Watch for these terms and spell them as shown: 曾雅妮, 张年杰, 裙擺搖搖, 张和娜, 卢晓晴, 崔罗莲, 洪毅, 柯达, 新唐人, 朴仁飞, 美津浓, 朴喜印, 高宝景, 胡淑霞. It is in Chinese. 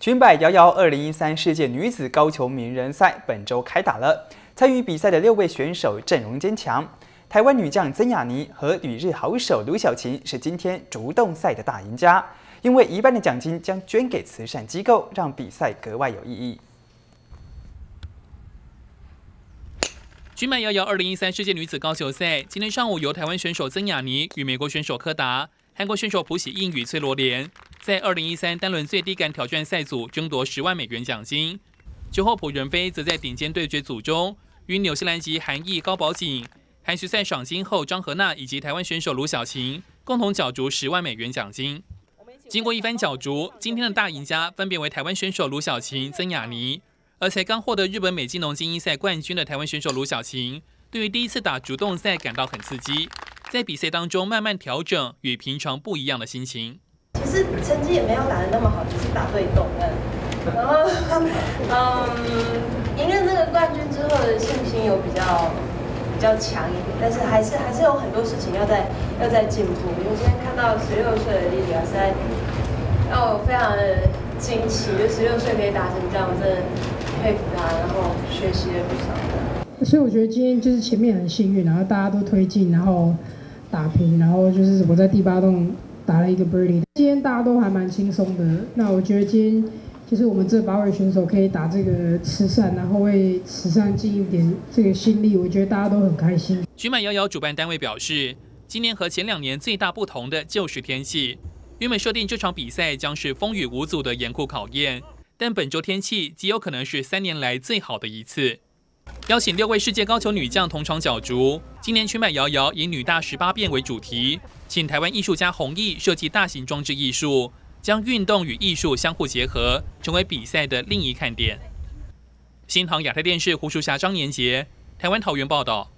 军摆摇2013世界女子高球名人赛本周开打了，参与比赛的6位选手阵容坚强。台湾女将曾雅妮和旅日好手卢晓晴是今天竹洞赛的大赢家，因为一半的奖金将捐给慈善机构，让比赛格外有意义。 军摆摇2013世界女子高球赛今天上午由台湾选手曾雅妮与美国选手柯达、韩国选手朴喜印与崔罗莲在2013单轮最低杆挑战赛组争夺10万美元奖金。之后朴仁飞则在顶尖对决组中与纽西兰籍韩裔高宝景、含蓄赛赏金后张和娜以及台湾选手卢晓晴共同角逐10万美元奖金。经过一番角逐，今天的大赢家分别为台湾选手卢晓晴、曾雅妮。 而才刚获得日本美津浓精英赛冠军的台湾选手卢晓晴，对于第一次打竹洞赛感到很刺激，在比赛当中慢慢调整与平常不一样的心情。其实成绩也没有打得那么好，只是打对洞了。然后，赢了那个冠军之后的信心有比较强一点，但是还是有很多事情要在进步。因为今天看到16岁的莉莉啊，实在让我非常的惊奇，就16岁可以打成这样，我真的。 佩服他，然后学习了不少。所以我觉得今天就是前面很幸运，然后大家都推进，然后打平，然后就是我在第8洞打了一个 birdie。今天大家都还蛮轻松的，那我觉得今天就是我们这8位选手可以打这个慈善，然后为慈善尽一点这个心力，我觉得大家都很开心。军摆摇主办单位表示，今年和前2年最大不同的就是天气，原本设定这场比赛将是风雨无阻的严酷考验。 但本周天气极有可能是3年来最好的一次。邀请6位世界高球女将同场角逐。今年军摆摇以“女大18变”为主题，请台湾艺术家洪毅设计大型装置艺术，将运动与艺术相互结合，成为比赛的另一看点。新唐亚太电视胡淑霞、张年杰，台湾桃园报道。